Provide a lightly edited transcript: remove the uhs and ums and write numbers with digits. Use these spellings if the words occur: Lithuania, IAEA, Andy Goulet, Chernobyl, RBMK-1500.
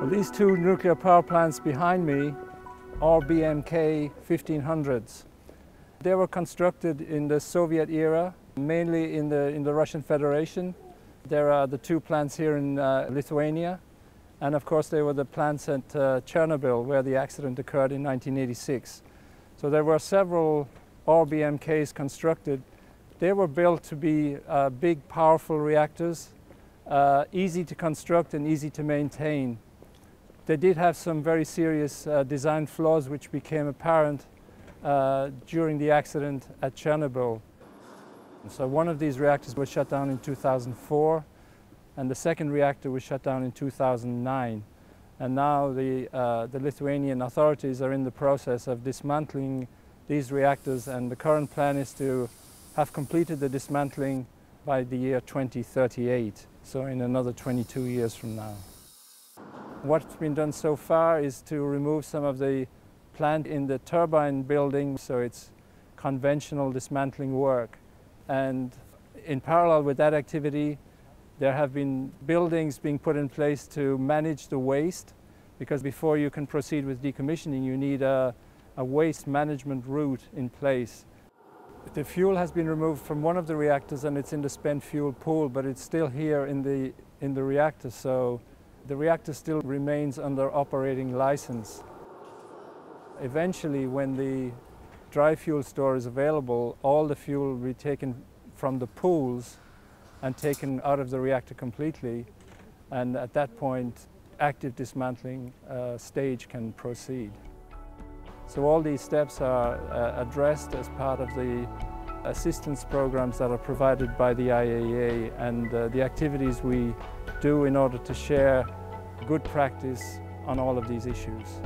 Well, these two nuclear power plants behind me are RBMK-1500s. They were constructed in the Soviet era, mainly in the Russian Federation. There are the two plants here in Lithuania, and of course they were the plants at Chernobyl, where the accident occurred in 1986. So there were several RBMKs constructed. They were built to be big, powerful reactors, easy to construct and easy to maintain. They did have some very serious design flaws, which became apparent during the accident at Chernobyl. So one of these reactors was shut down in 2004, and the second reactor was shut down in 2009. And now the Lithuanian authorities are in the process of dismantling these reactors, and the current plan is to have completed the dismantling by the year 2038, so in another 22 years from now. What's been done so far is to remove some of the plant in the turbine building, so it's conventional dismantling work. And in parallel with that activity, there have been buildings being put in place to manage the waste, because before you can proceed with decommissioning, you need a waste management route in place. The fuel has been removed from one of the reactors, and it's in the spent fuel pool, but it's still here in the reactor, so the reactor still remains under operating license. Eventually, when the dry fuel store is available, all the fuel will be taken from the pools and taken out of the reactor completely. And at that point, active dismantling stage can proceed. So all these steps are addressed as part of the assistance programs that are provided by the IAEA, and the activities we do in order to share good practice on all of these issues.